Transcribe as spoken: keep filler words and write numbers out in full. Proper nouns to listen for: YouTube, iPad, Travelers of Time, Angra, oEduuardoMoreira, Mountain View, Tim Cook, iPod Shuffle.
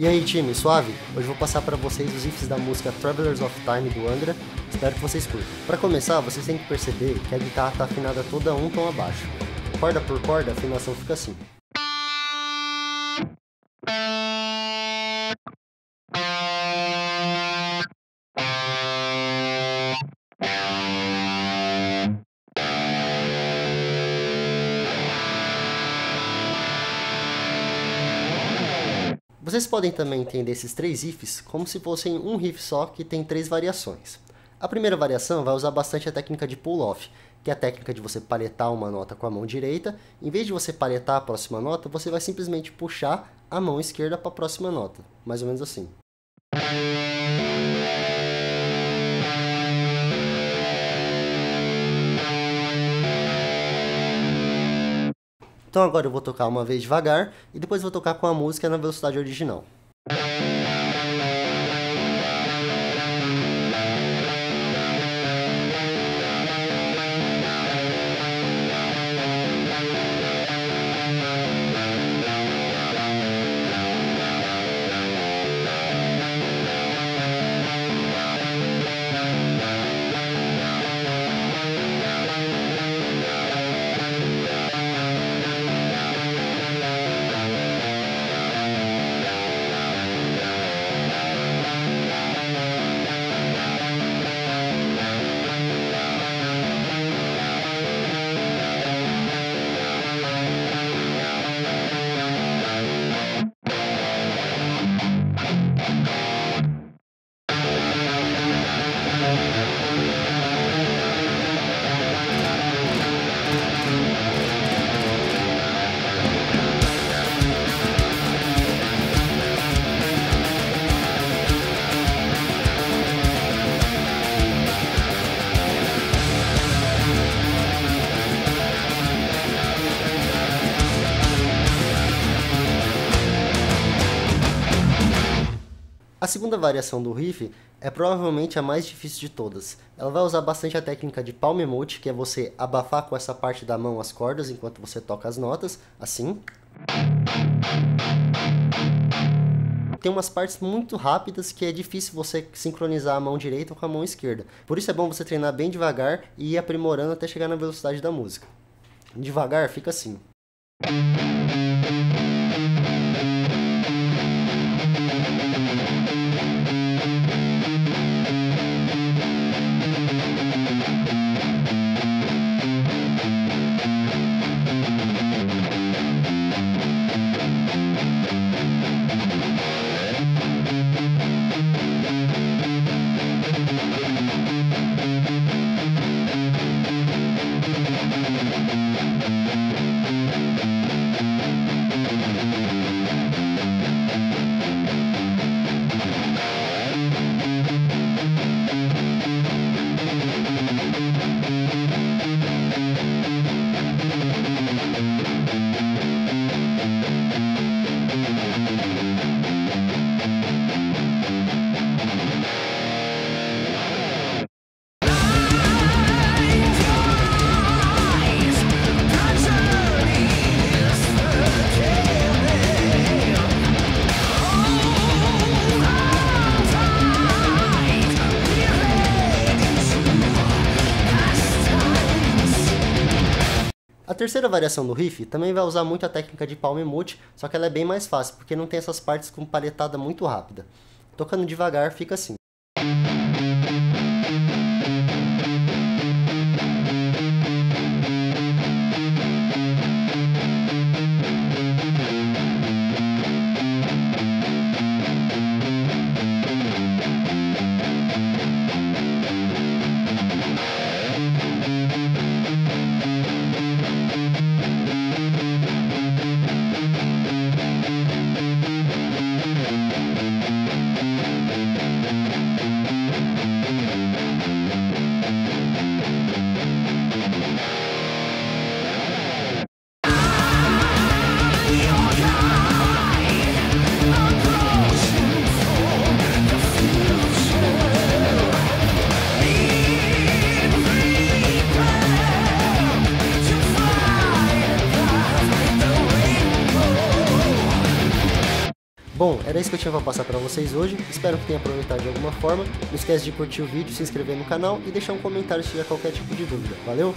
E aí, time, suave? Hoje vou passar para vocês os riffs da música Travelers of Time do Angra, espero que vocês curtam. Para começar, vocês têm que perceber que a guitarra está afinada toda um tom abaixo. Corda por corda, a afinação fica assim. Vocês podem também entender esses três riffs como se fossem um riff só que tem três variações. A primeira variação vai usar bastante a técnica de pull-off, que é a técnica de você palhetar uma nota com a mão direita. Em vez de você palhetar a próxima nota, você vai simplesmente puxar a mão esquerda para a próxima nota, mais ou menos assim. Então agora eu vou tocar uma vez devagar e depois vou tocar com a música na velocidade original. A segunda variação do riff é provavelmente a mais difícil de todas. Ela vai usar bastante a técnica de palm mute, que é você abafar com essa parte da mão as cordas enquanto você toca as notas, assim. Tem umas partes muito rápidas que é difícil você sincronizar a mão direita com a mão esquerda. Por isso é bom você treinar bem devagar e ir aprimorando até chegar na velocidade da música. Devagar fica assim. A terceira variação do riff também vai usar muito a técnica de palm mute, só que ela é bem mais fácil, porque não tem essas partes com palhetada muito rápida. Tocando devagar fica assim. We'll be right back. Bom, era isso que eu tinha pra passar pra vocês hoje, espero que tenha aproveitado de alguma forma. Não esquece de curtir o vídeo, se inscrever no canal e deixar um comentário se tiver qualquer tipo de dúvida. Valeu!